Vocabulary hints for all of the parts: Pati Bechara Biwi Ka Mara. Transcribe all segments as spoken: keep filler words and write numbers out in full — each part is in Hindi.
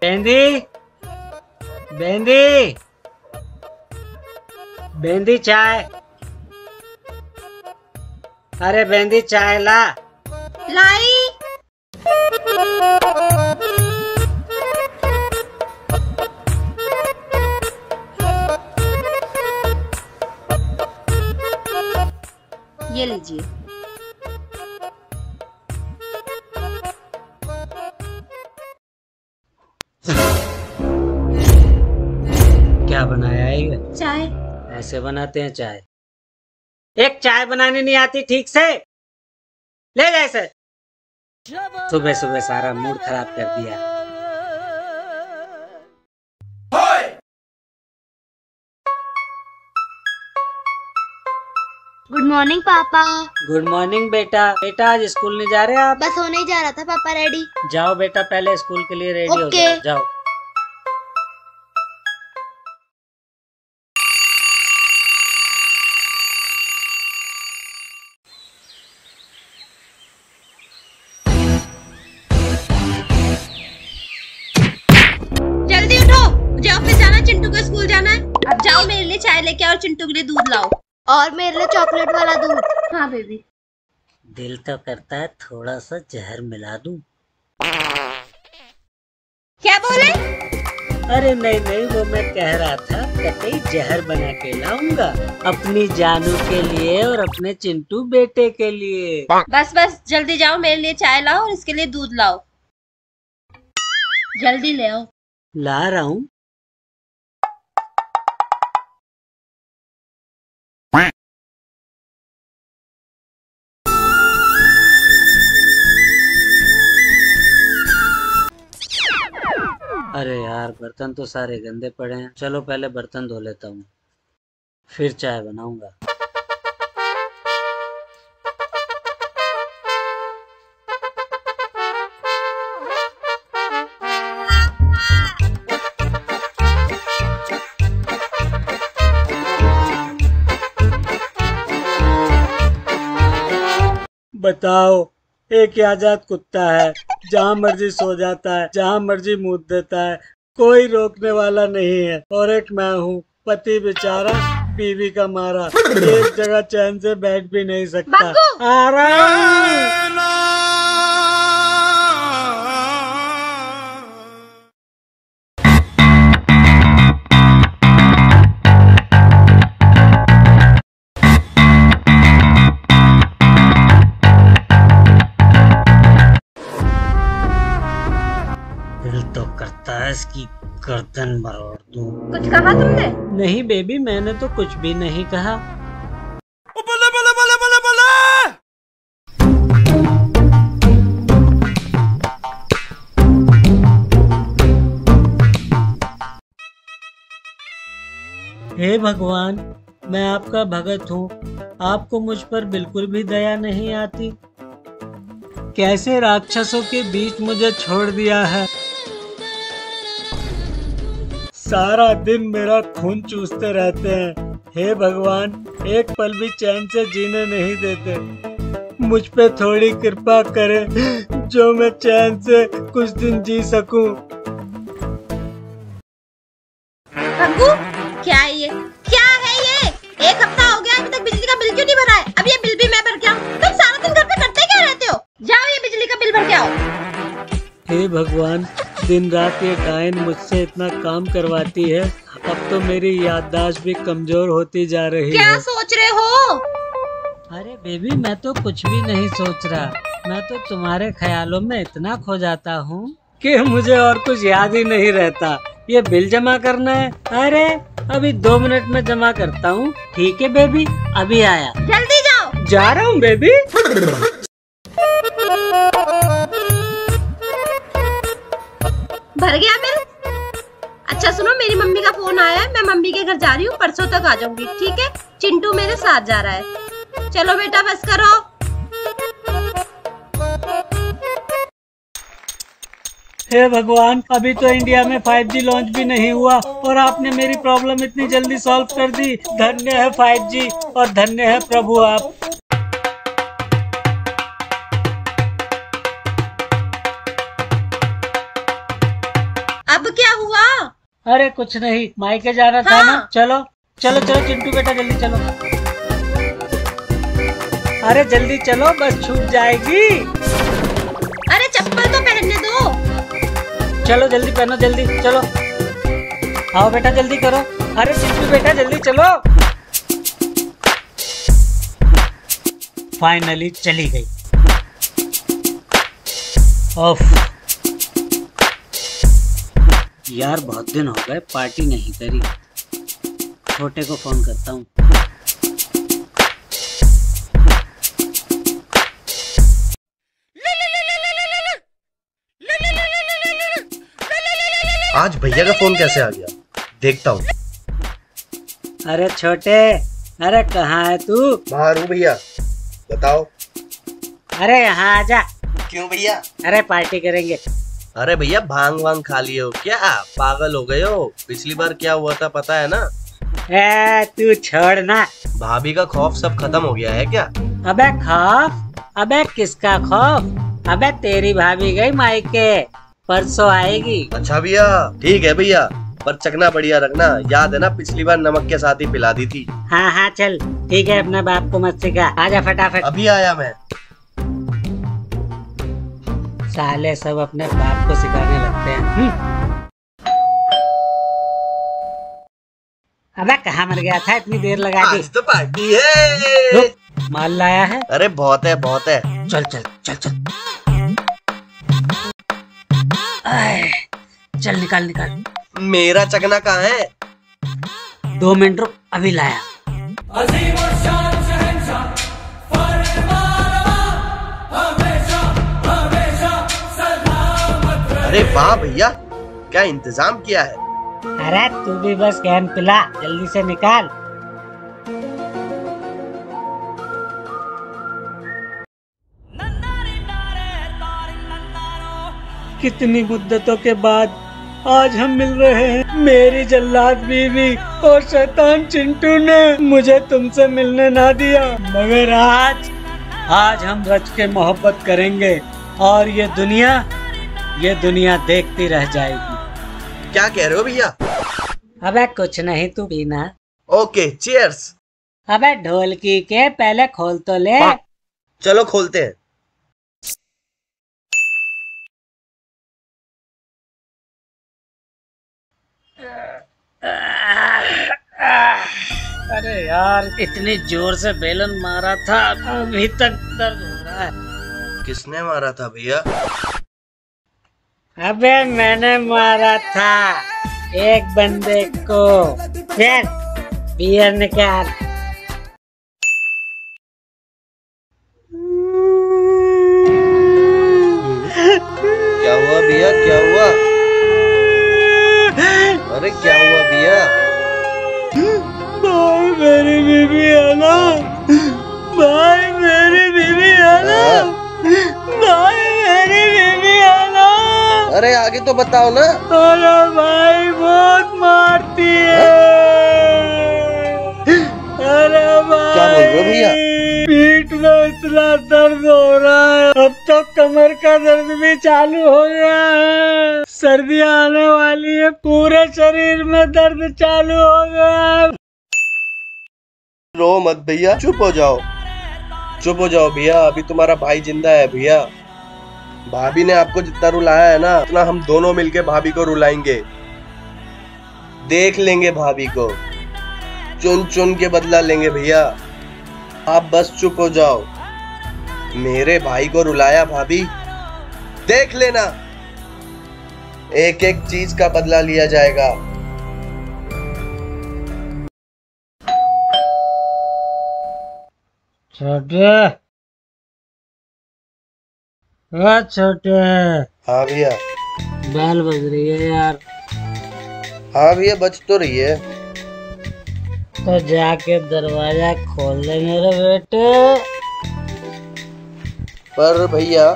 बेंदी बेंदी बेंदी चाय, अरे बेंदी चाय ला। लाई। ये लीजिए। क्या बनाया है? चाय। ऐसे बनाते हैं चाय? एक चाय बनाने नहीं आती ठीक से? ले जाए सर। सुबह सुबह सारा मूड खराब कर दिया। गुड मॉर्निंग पापा। गुड मॉर्निंग बेटा। बेटा आज स्कूल नहीं जा रहे आप? बस होने ही जा रहा था पापा। रेडी? जाओ बेटा, पहले स्कूल के लिए रेडी हो जाओ। जाओ। चाय लेके और चिंटू के लिए दूध लाओ और मेरे लिए चॉकलेट वाला दूध। हाँ बेबी। दिल तो करता है थोड़ा सा जहर मिला दूं। क्या बोले? अरे नहीं नहीं, वो मैं कह रहा था कतई जहर बना के लाऊंगा अपनी जानू के लिए और अपने चिंटू बेटे के लिए। बस बस जल्दी जाओ, मेरे लिए चाय लाओ और इसके लिए दूध लाओ। जल्दी ले आओ। ला रहा हूँ। अरे यार, बर्तन तो सारे गंदे पड़े हैं। चलो पहले बर्तन धो लेता हूँ, फिर चाय बनाऊंगा। बताओ, एक आजाद कुत्ता है, जहाँ मर्जी सो जाता है, जहाँ मर्जी मूत देता है, कोई रोकने वाला नहीं है। और एक मैं हूँ, पति बेचारा बीवी का मारा, एक जगह चैन से बैठ भी नहीं सकता। आ रहा। इसकी गर्दन मरोड़ दूं। कुछ कहा तुमने? नहीं बेबी, मैंने तो कुछ भी नहीं कहा। ओ बले बले बले बले बले। हे भगवान, मैं आपका भगत हूँ, आपको मुझ पर बिल्कुल भी दया नहीं आती। कैसे राक्षसों के बीच मुझे छोड़ दिया है। सारा दिन मेरा खून चूसते रहते हैं। हे भगवान, एक पल भी चैन से जीने नहीं देते। मुझ पे थोड़ी कृपा करें जो मैं चैन से कुछ दिन जी सकूं। रघु, क्या है ये? क्या है ये? एक हफ्ता हो गया, अभी तक बिजली का बिल क्यों नहीं भरा है? अब ये बिल भी मैं भर के आऊं? तुम सारा दिन घर पे करते क्या रहते हो? जाओ ये बिजली का बिल भर के आओ। हे भगवान, दिन रात ये गायन मुझसे इतना काम करवाती है, अब तो मेरी याददाश्त भी कमजोर होती जा रही है। क्या सोच रहे हो? अरे बेबी, मैं तो कुछ भी नहीं सोच रहा। मैं तो तुम्हारे ख्यालों में इतना खो जाता हूँ कि मुझे और कुछ याद ही नहीं रहता। ये बिल जमा करना है, अरे अभी दो मिनट में जमा करता हूँ। ठीक है बेबी, अभी आया। जल्दी जाओ। जा रहा हूँ बेबी। भर गया बिल? अच्छा सुनो, मेरी मम्मी का फोन आया है, मैं मम्मी के घर जा रही हूँ, परसों तक आ जाऊंगी। ठीक है? चिंटू मेरे साथ जा रहा है। चलो बेटा बस करो। हे भगवान, अभी तो इंडिया में फाइव जी लॉन्च भी नहीं हुआ और आपने मेरी प्रॉब्लम इतनी जल्दी सॉल्व कर दी। धन्य है फाइव जी और धन्य है प्रभु आप। अरे कुछ नहीं, मायके जाना था ना। चलो चलो चलो चिंटू बेटा जल्दी चलो। अरे जल्दी चलो, बस छूट जाएगी। अरे चप्पल तो पहनने दो। चलो जल्दी पहनो, जल्दी चलो। आओ बेटा जल्दी करो। अरे चिंटू बेटा जल्दी चलो। फाइनली चली गई। ओफ यार, बहुत दिन हो गए पार्टी नहीं करी। छोटे को फोन करता हूँ। आज भैया का फोन कैसे आ गया, देखता हूँ। अरे छोटे, अरे कहाँ है तू? बाहर हूँ भैया, बताओ। अरे यहाँ आजा। क्यों भैया? अरे पार्टी करेंगे। अरे भैया भांग वांग खा लिए हो क्या? पागल हो गए हो? पिछली बार क्या हुआ था पता है ना? ए तू छोड़ ना। भाभी का खौफ सब खत्म हो गया है क्या? अबे खौफ? अबे किसका खौफ? अबे तेरी भाभी गई मायके, परसों आएगी। अच्छा भैया, ठीक है भैया, पर चकना बढ़िया रखना, याद है ना पिछली बार नमक के साथ ही पिला दी थी। हाँ हाँ चल ठीक है, अपने बाप को मत सिखा। आजा फटाफट। अभी आया मैं। साले सब अपने बाप को सिखाने लगते हैं। अबे कहाँ मर गया था, इतनी देर लगा दी। आज तो पार्टी है। माल लाया है? अरे बहुत है बहुत है, चल चल चल चल। आए, चल निकाल निकाल। मेरा चकना कहाँ है? दो मिनट रुक, अभी लाया। अरे वाह भैया, क्या इंतजाम किया है। अरे तू भी बस कैन पिला, जल्दी से निकाल। कितनी मुद्दतों के बाद आज हम मिल रहे हैं। मेरी जल्लाद बीवी और शैतान चिंटू ने मुझे तुमसे मिलने ना दिया, मगर आज आज हम रच के मोहब्बत करेंगे और ये दुनिया ये दुनिया देखती रह जाएगी। क्या कह रहे हो भैया? अबे कुछ नहीं, तू पीना। Okay cheers. अबे ढोलकी के पहले खोल तो ले। चलो खोलते हैं। अरे यार, इतनी जोर से बेलन मारा था, अभी तक दर्द हो रहा है। किसने मारा था भैया? अबे मैंने मारा था एक बंदे को। फिर बियर निकाल। क्या हुआ बिया, क्या हुआ? अरे क्या हुआ बिया? भाई मेरी बीवी है ना, भाई मेरी बीवी है ना, भाई मेरी बीवी है ना। अरे आगे तो बताओ ना। अरे भाई बहुत मारती है। अरे भाई क्या बोल रहे हो भैया? पीठ में इतना दर्द हो रहा है, अब तो कमर का दर्द भी चालू हो गया है। सर्दियाँ आने वाली है, पूरे शरीर में दर्द चालू हो गया है। रो मत भैया, चुप हो जाओ, चुप हो जाओ भैया। अभी तुम्हारा भाई जिंदा है भैया। भाभी ने आपको जितना रुलाया है ना, उतना हम दोनों मिलके भाभी को रुलाएंगे। देख लेंगे भाभी को, चुन चुन के बदला लेंगे भैया। आप बस चुप हो जाओ। मेरे भाई को रुलाया भाभी, देख लेना, एक एक चीज का बदला लिया जाएगा। छोटे, हाँ छोटे। हाँ भैया। बैल बज रही है यार। हाँ भैया बज तो रही है। तो जाके दरवाजा खोल दे मेरे बेटे। पर भैया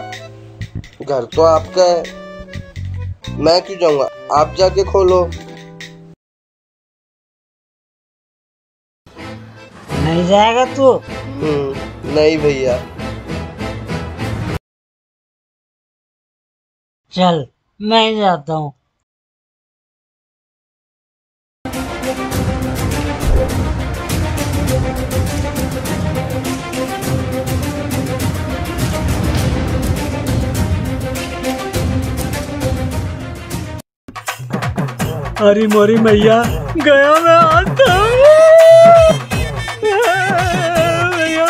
घर तो आपका है, मैं क्यों जाऊंगा, आप जाके खोलो। नहीं जाएगा तू? हम्म, नहीं भैया। चल मैं जाता हूँ। अरे मोरी मैया गया मैं आता मैया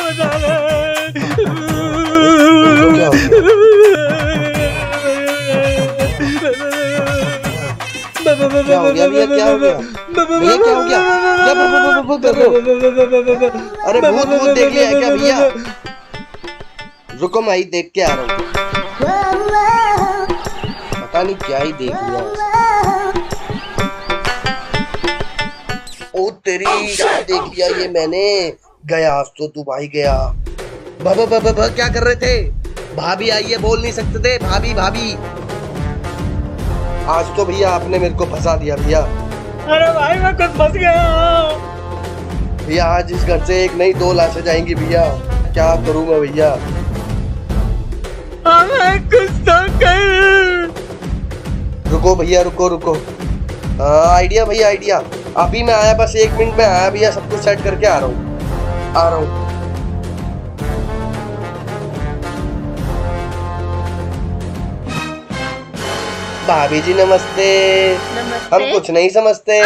बता क्या हो गया भैया क्या हो गया भैया क्या हो गया क्या भूत भूत कर दो अरे भूत भूत देख लिया क्या भैया रुको मैं ही देख के आ रहा हूँ पता नहीं क्या ही देख लिया ओ तेरी देख लिया ये मैंने गया तो तू भाई गया बाबा बाबा बा, क्या कर रहे थे भाभी आई है बोल नहीं सकते थे भाभी भाभी आज तो भैया आपने मेरे को फंसा दिया भैया अरे भाई मैं खुद फंस गया भैया आज इस घर से एक नहीं दो लाशें जाएंगी भैया क्या करूँ मैं भैया कुछ तो कर रुको भैया रुको रुको आइडिया भैया आइडिया अभी मैं आया बस एक मिनट में आया भैया सब कुछ सेट करके आ रहा हूँ आ रहा हूँ भाभी जी नमस्ते नमस्ते हम कुछ नहीं समझते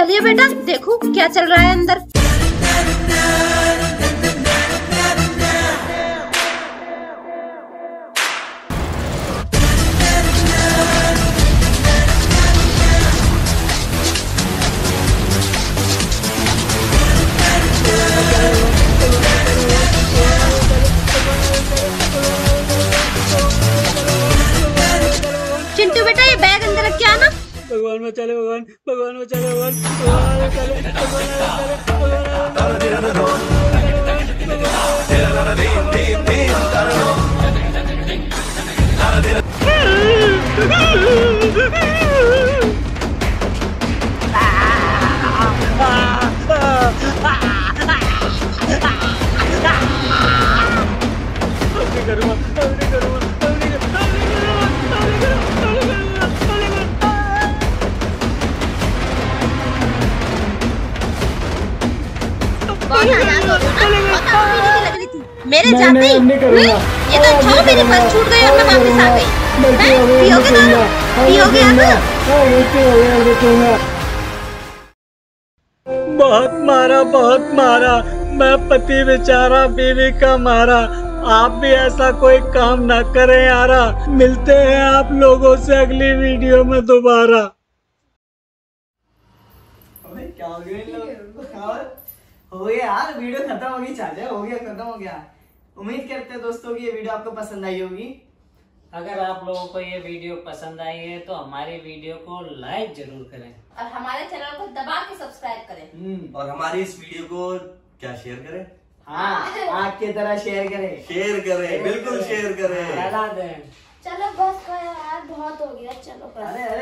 चलिए बेटा देखो क्या चल रहा है अंदर भगवान बचाले भगवान भगवान बचाले भगवान भगवान बचाले भगवान मेरे जाते ही ये तो छो मेरे पास छूट गई और मैं वापस आ गई पियोगे ना पियोगे ना बहुत मारा बहुत मारा मैं पति बेचारा बीवी का मारा आप भी ऐसा कोई काम ना करें यारा मिलते हैं आप लोगों से अगली वीडियो में दोबारा क्या हो गया हो गया यार वीडियो खत्म हो गई चाचा हो गया खत्म हो गया उम्मीद करते हैं दोस्तों कि ये वीडियो आपको पसंद आई होगी। अगर आप लोगों को ये वीडियो पसंद आई है तो हमारे वीडियो को लाइक जरूर करें और हमारे चैनल को दबा के सब्सक्राइब करें और हमारी इस वीडियो को क्या शेयर करें हाँ आग की तरह शेयर करें शेयर करें बिल्कुल शेयर करें चलो बस यार बहुत हो गया चलो।